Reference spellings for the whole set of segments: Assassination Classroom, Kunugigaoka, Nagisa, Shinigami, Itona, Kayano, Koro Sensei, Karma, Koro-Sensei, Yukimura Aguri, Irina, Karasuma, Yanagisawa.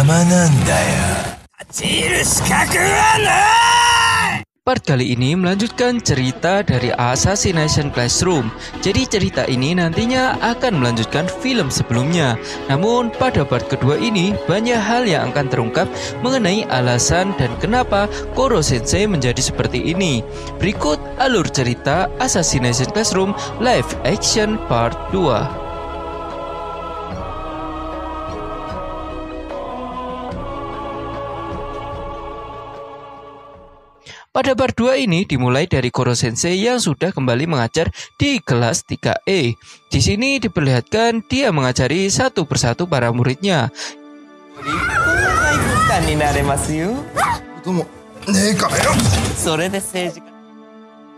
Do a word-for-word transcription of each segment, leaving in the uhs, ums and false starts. sama nanda ya. Part kali ini melanjutkan cerita dari Assassination Classroom. Jadi cerita ini nantinya akan melanjutkan film sebelumnya. Namun pada part kedua ini banyak hal yang akan terungkap mengenai alasan dan kenapa Koro Sensei menjadi seperti ini. Berikut alur cerita Assassination Classroom Live Action Part dua. Pada part dua ini dimulai dari Koro Sensei yang sudah kembali mengajar di kelas tiga E. Di sini diperlihatkan dia mengajari satu persatu para muridnya.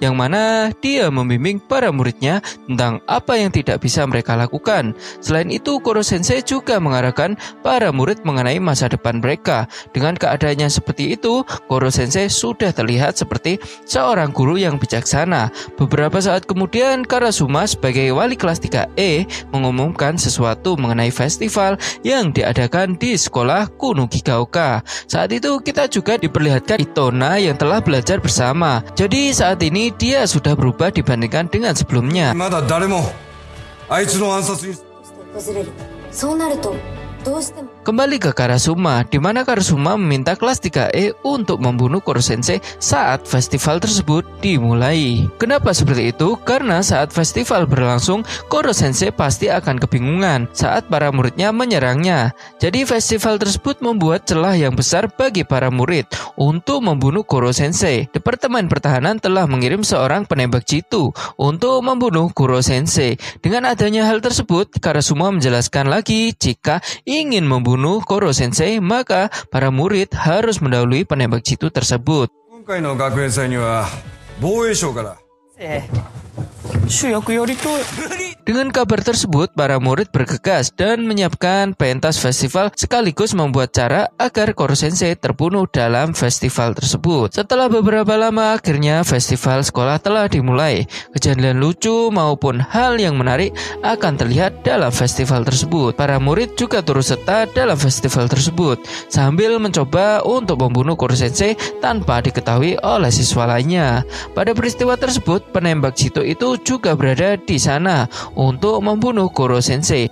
Yang mana dia membimbing para muridnya tentang apa yang tidak bisa mereka lakukan. Selain itu, Koro Sensei juga mengarahkan para murid mengenai masa depan mereka. Dengan keadaannya seperti itu, Koro Sensei sudah terlihat seperti seorang guru yang bijaksana. Beberapa saat kemudian, Karasuma sebagai wali kelas tiga E mengumumkan sesuatu mengenai festival yang diadakan di sekolah Kunugigaoka. Saat itu kita juga diperlihatkan Itona yang telah belajar bersama. Jadi saat ini dia sudah berubah dibandingkan dengan sebelumnya. Kembali ke Karasuma, di mana Karasuma meminta kelas tiga E untuk membunuh Koro Sensei saat festival tersebut dimulai. Kenapa seperti itu? Karena saat festival berlangsung, Koro Sensei pasti akan kebingungan saat para muridnya menyerangnya. Jadi festival tersebut membuat celah yang besar bagi para murid untuk membunuh Koro Sensei. Departemen Pertahanan telah mengirim seorang penembak jitu untuk membunuh Koro Sensei. Dengan adanya hal tersebut, Karasuma menjelaskan lagi jika ingin membunuh Koro Sensei, maka para murid harus mendahului penembak jitu tersebut. Dengan kabar tersebut, para murid bergegas dan menyiapkan pentas festival sekaligus membuat cara agar Koro Sensei terbunuh dalam festival tersebut. Setelah beberapa lama, akhirnya festival sekolah telah dimulai. Kejadian lucu maupun hal yang menarik akan terlihat dalam festival tersebut. Para murid juga turut serta dalam festival tersebut sambil mencoba untuk membunuh Koro Sensei tanpa diketahui oleh siswa lainnya. Pada peristiwa tersebut, penembak jitu itu juga berada di sana untuk membunuh Koro Sensei.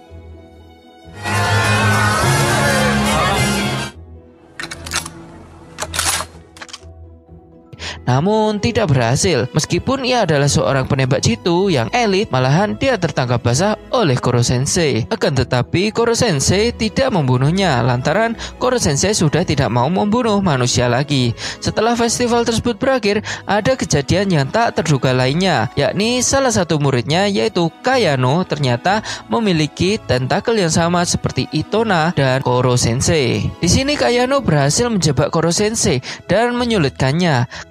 Namun tidak berhasil. Meskipun ia adalah seorang penembak jitu yang elit, malahan dia tertangkap basah oleh Koro Sensei. Akan tetapi Koro Sensei tidak membunuhnya lantaran Koro Sensei sudah tidak mau membunuh manusia lagi. Setelah festival tersebut berakhir, ada kejadian yang tak terduga lainnya, yakni salah satu muridnya yaitu Kayano ternyata memiliki tentakel yang sama seperti Itona dan Koro Sensei. Di sini Kayano berhasil menjebak Koro Sensei dan menyulitkannya.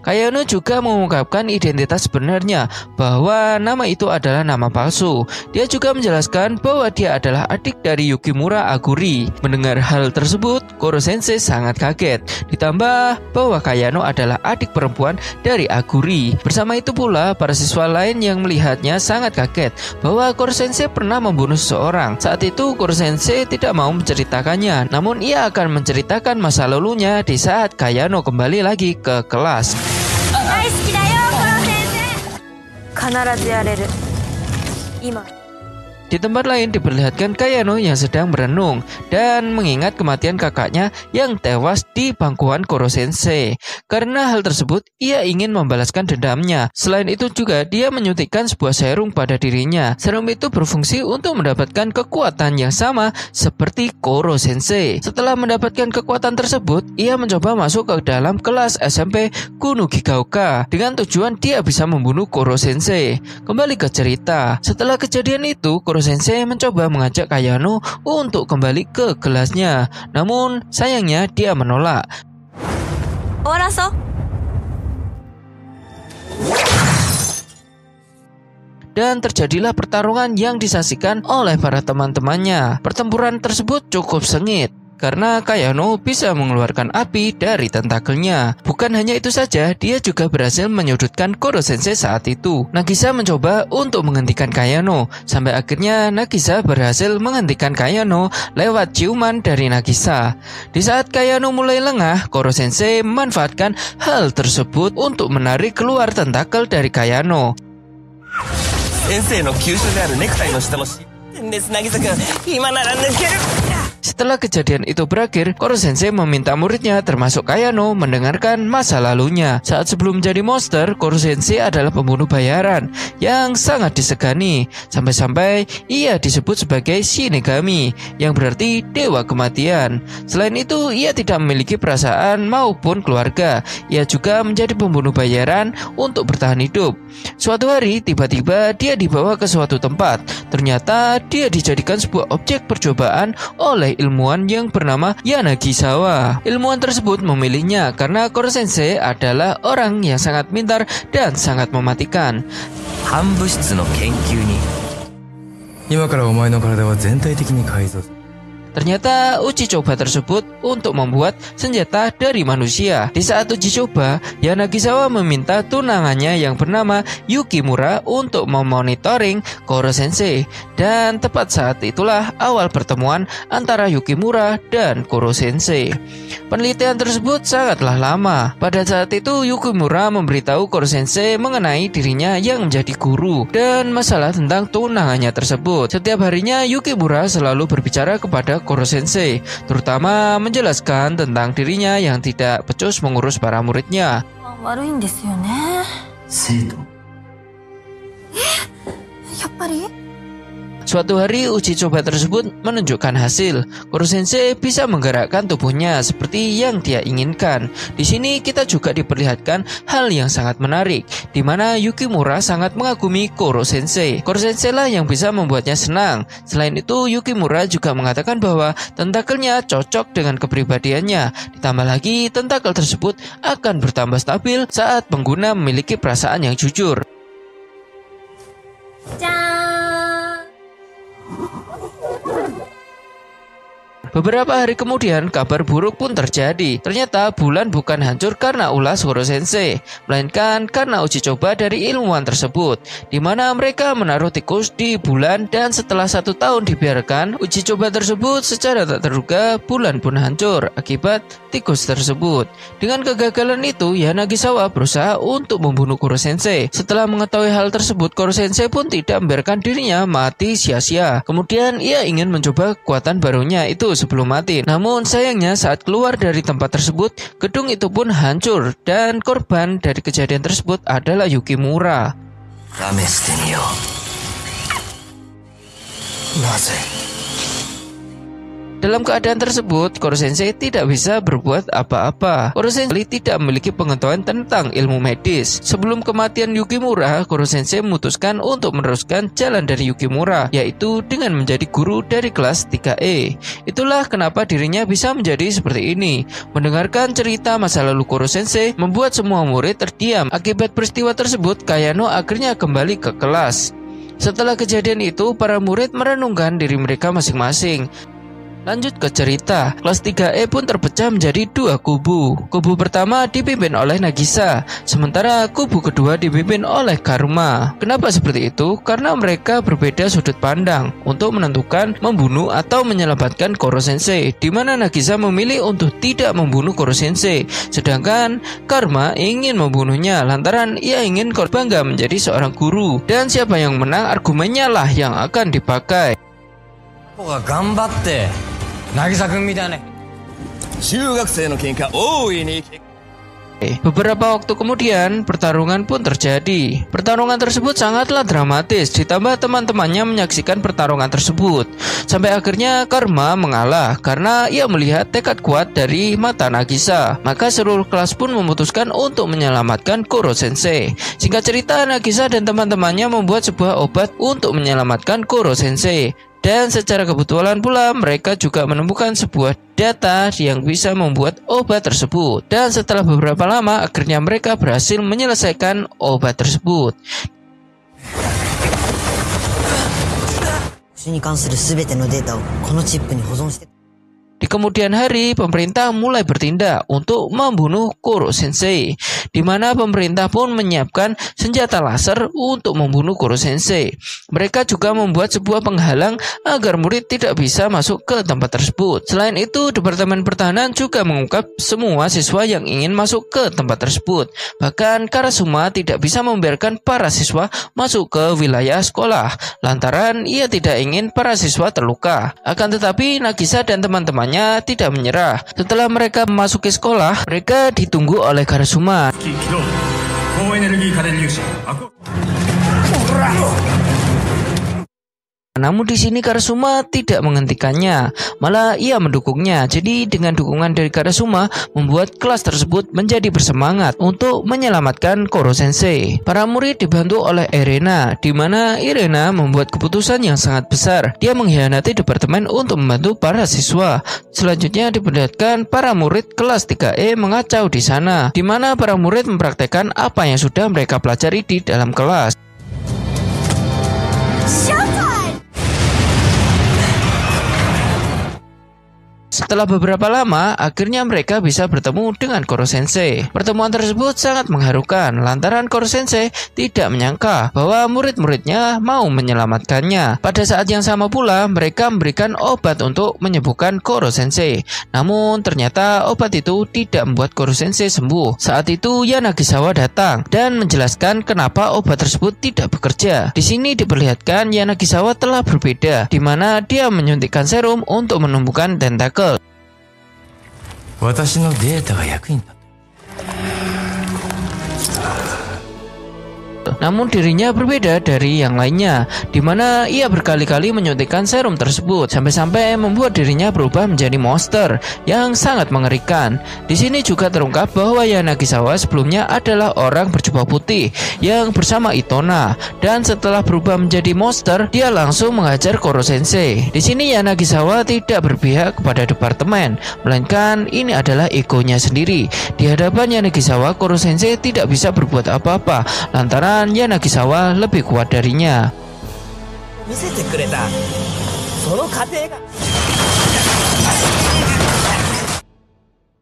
Kayano juga mengungkapkan identitas sebenarnya bahwa nama itu adalah nama palsu. Dia juga menjelaskan bahwa dia adalah adik dari Yukimura Aguri. Mendengar hal tersebut, Koro Sensei sangat kaget. Ditambah bahwa Kayano adalah adik perempuan dari Aguri. Bersama itu pula, para siswa lain yang melihatnya sangat kaget bahwa Koro Sensei pernah membunuh seseorang. Saat itu Koro Sensei tidak mau menceritakannya, namun ia akan menceritakan masa lalunya di saat Kayano kembali lagi ke kelas. Di tempat lain diperlihatkan Kayano yang sedang merenung dan mengingat kematian kakaknya yang tewas di pangkuan Koro Sensei. Karena hal tersebut, ia ingin membalaskan dendamnya. Selain itu juga dia menyuntikkan sebuah serum pada dirinya. Serum itu berfungsi untuk mendapatkan kekuatan yang sama seperti Koro Sensei. Setelah mendapatkan kekuatan tersebut, ia mencoba masuk ke dalam kelas S M P Kunugigaoka dengan tujuan dia bisa membunuh Koro Sensei. Kembali ke cerita, setelah kejadian itu Koro Koro Sensei mencoba mengajak Kayano untuk kembali ke kelasnya, namun sayangnya dia menolak. Oraso. Dan terjadilah pertarungan yang disaksikan oleh para teman-temannya. Pertempuran tersebut cukup sengit. karena Kayano bisa mengeluarkan api dari tentakelnya. Bukan hanya itu saja, dia juga berhasil menyudutkan Koro Sensei saat itu. Nagisa mencoba untuk menghentikan Kayano, sampai akhirnya Nagisa berhasil menghentikan Kayano lewat ciuman dari Nagisa. Di saat Kayano mulai lengah, Koro Sensei memanfaatkan hal tersebut untuk menarik keluar tentakel dari Kayano. Sensei no kyushu de aru nektai no shita no shiten desu, Nagisa-kun. Ima nara nukeru. Setelah kejadian itu berakhir, Koro Sensei meminta muridnya termasuk Kayano mendengarkan masa lalunya. Saat sebelum jadi monster, Koro Sensei adalah pembunuh bayaran yang sangat disegani. Sampai-sampai ia disebut sebagai Shinigami, yang berarti dewa kematian. Selain itu, ia tidak memiliki perasaan maupun keluarga. Ia juga menjadi pembunuh bayaran untuk bertahan hidup. Suatu hari, tiba-tiba dia dibawa ke suatu tempat. Ternyata dia dijadikan sebuah objek percobaan oleh ilmuwan yang bernama Yanagisawa. Ilmuwan tersebut memilihnya karena Koro Sensei adalah orang yang sangat pintar dan sangat mematikan. Ternyata uji coba tersebut untuk membuat senjata dari manusia. Di saat uji coba, Yanagisawa meminta tunangannya yang bernama Yukimura untuk memonitoring Koro Sensei. Dan tepat saat itulah awal pertemuan antara Yukimura dan Koro Sensei. Penelitian tersebut sangatlah lama. Pada saat itu Yukimura memberitahu Koro Sensei mengenai dirinya yang menjadi guru dan masalah tentang tunangannya tersebut. Setiap harinya Yukimura selalu berbicara kepada Koro Sensei, terutama menjelaskan tentang dirinya yang tidak becus mengurus para muridnya. Suatu hari uji coba tersebut menunjukkan hasil. Koro Sensei bisa menggerakkan tubuhnya seperti yang dia inginkan. Di sini kita juga diperlihatkan hal yang sangat menarik, di mana Yukimura sangat mengagumi Koro Sensei. Koro Sensei lah yang bisa membuatnya senang. Selain itu Yukimura juga mengatakan bahwa tentakelnya cocok dengan kepribadiannya. Ditambah lagi tentakel tersebut akan bertambah stabil saat pengguna memiliki perasaan yang jujur. Beberapa hari kemudian, kabar buruk pun terjadi. Ternyata bulan bukan hancur karena ulas Koro Sensei, melainkan karena uji coba dari ilmuwan tersebut, di mana mereka menaruh tikus di bulan dan setelah satu tahun dibiarkan uji coba tersebut, secara tak terduga bulan pun hancur akibat tikus tersebut. Dengan kegagalan itu, Yanagisawa berusaha untuk membunuh Koro Sensei. Setelah mengetahui hal tersebut, Koro Sensei pun tidak membiarkan dirinya mati sia-sia. Kemudian ia ingin mencoba kekuatan barunya itu sebelum mati. Namun sayangnya saat keluar dari tempat tersebut, gedung itu pun hancur dan korban dari kejadian tersebut adalah Yukimura. Dalam keadaan tersebut, Koro Sensei tidak bisa berbuat apa-apa. Koro Sensei tidak memiliki pengetahuan tentang ilmu medis. Sebelum kematian Yukimura, Koro Sensei memutuskan untuk meneruskan jalan dari Yukimura, yaitu dengan menjadi guru dari kelas tiga E. Itulah kenapa dirinya bisa menjadi seperti ini. Mendengarkan cerita masa lalu Koro Sensei membuat semua murid terdiam. Akibat peristiwa tersebut, Kayano akhirnya kembali ke kelas. Setelah kejadian itu, para murid merenungkan diri mereka masing-masing. Lanjut ke cerita, kelas tiga E pun terpecah menjadi dua kubu. Kubu pertama dipimpin oleh Nagisa, sementara kubu kedua dipimpin oleh Karma. Kenapa seperti itu? Karena mereka berbeda sudut pandang untuk menentukan membunuh atau menyelamatkan Koro Sensei, di mana Nagisa memilih untuk tidak membunuh Koro Sensei, sedangkan Karma ingin membunuhnya lantaran ia ingin Koro bangga menjadi seorang guru. Dan siapa yang menang, argumennya lah yang akan dipakai. Beberapa waktu kemudian, pertarungan pun terjadi. Pertarungan tersebut sangatlah dramatis, ditambah teman-temannya menyaksikan pertarungan tersebut. Sampai akhirnya Karma mengalah karena ia melihat tekad kuat dari mata Nagisa. Maka seluruh kelas pun memutuskan untuk menyelamatkan Koro Sensei. Singkat cerita, Nagisa dan teman-temannya membuat sebuah obat untuk menyelamatkan Koro Sensei. Dan secara kebetulan pula mereka juga menemukan sebuah data yang bisa membuat obat tersebut. Dan setelah beberapa lama akhirnya mereka berhasil menyelesaikan obat tersebut. Di kemudian hari, pemerintah mulai bertindak untuk membunuh Koro Sensei, di mana pemerintah pun menyiapkan senjata laser untuk membunuh Koro Sensei. Mereka juga membuat sebuah penghalang agar murid tidak bisa masuk ke tempat tersebut. Selain itu, Departemen Pertahanan juga mengungkap semua siswa yang ingin masuk ke tempat tersebut. Bahkan Karasuma tidak bisa membiarkan para siswa masuk ke wilayah sekolah, lantaran ia tidak ingin para siswa terluka. Akan tetapi, Nagisa dan teman-teman tidak menyerah. Setelah mereka memasuki sekolah, mereka ditunggu oleh Karasuma. Namun di sini Karasuma tidak menghentikannya, malah ia mendukungnya. Jadi dengan dukungan dari Karasuma membuat kelas tersebut menjadi bersemangat untuk menyelamatkan Koro Sensei. Para murid dibantu oleh Irina, di mana Irina membuat keputusan yang sangat besar. Dia mengkhianati departemen untuk membantu para siswa. Selanjutnya diperlihatkan para murid kelas tiga E mengacau di sana, di mana para murid mempraktekkan apa yang sudah mereka pelajari di dalam kelas. Setelah beberapa lama, akhirnya mereka bisa bertemu dengan Koro Sensei. Pertemuan tersebut sangat mengharukan, lantaran Koro Sensei tidak menyangka bahwa murid-muridnya mau menyelamatkannya. Pada saat yang sama pula, mereka memberikan obat untuk menyembuhkan Koro Sensei. Namun ternyata obat itu tidak membuat Koro Sensei sembuh. Saat itu Yanagisawa datang dan menjelaskan kenapa obat tersebut tidak bekerja. Di sini diperlihatkan Yanagisawa telah berbeda, di mana dia menyuntikkan serum untuk menumbuhkan tentakel. Namun dirinya berbeda dari yang lainnya, di mana ia berkali-kali menyuntikkan serum tersebut sampai-sampai membuat dirinya berubah menjadi monster yang sangat mengerikan. Di sini juga terungkap bahwa Yanagisawa sebelumnya adalah orang berjubah putih yang bersama Itona, dan setelah berubah menjadi monster, dia langsung menghajar Koro Sensei. Di sini Yanagisawa tidak berpihak kepada departemen, melainkan ini adalah egonya sendiri. Di hadapan Yanagisawa, Koro Sensei tidak bisa berbuat apa-apa lantaran Yanagisawa lebih kuat darinya.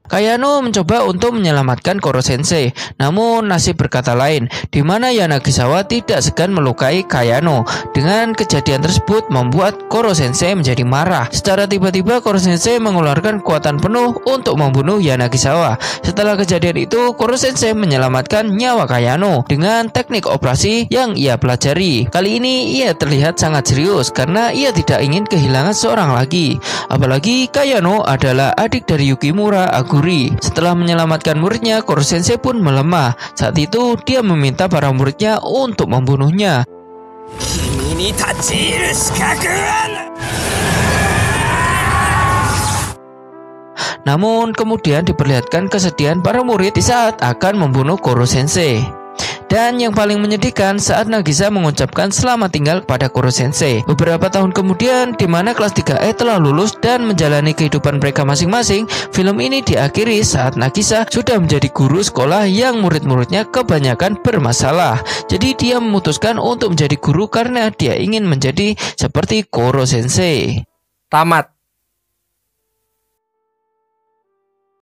Kayano mencoba untuk menyelamatkan Koro Sensei, namun nasib berkata lain, di mana Yanagisawa tidak segan melukai Kayano. Dengan kejadian tersebut membuat Koro Sensei menjadi marah. Secara tiba-tiba Koro Sensei mengeluarkan kekuatan penuh untuk membunuh Yanagisawa. Setelah kejadian itu, Koro Sensei menyelamatkan nyawa Kayano dengan teknik operasi yang ia pelajari. Kali ini ia terlihat sangat serius karena ia tidak ingin kehilangan seorang lagi. Apalagi Kayano adalah adik dari Yukimura Aguri. Setelah menyelamatkan muridnya, Koro Sensei pun melemah. Saat itu, dia meminta para muridnya untuk membunuhnya. Namun, kemudian diperlihatkan kesedihan para murid di saat akan membunuh Koro Sensei. Dan yang paling menyedihkan saat Nagisa mengucapkan selamat tinggal kepada Koro Sensei. Beberapa tahun kemudian, di mana kelas tiga E telah lulus dan menjalani kehidupan mereka masing-masing, film ini diakhiri saat Nagisa sudah menjadi guru sekolah yang murid-muridnya kebanyakan bermasalah. Jadi dia memutuskan untuk menjadi guru karena dia ingin menjadi seperti Koro Sensei. Tamat.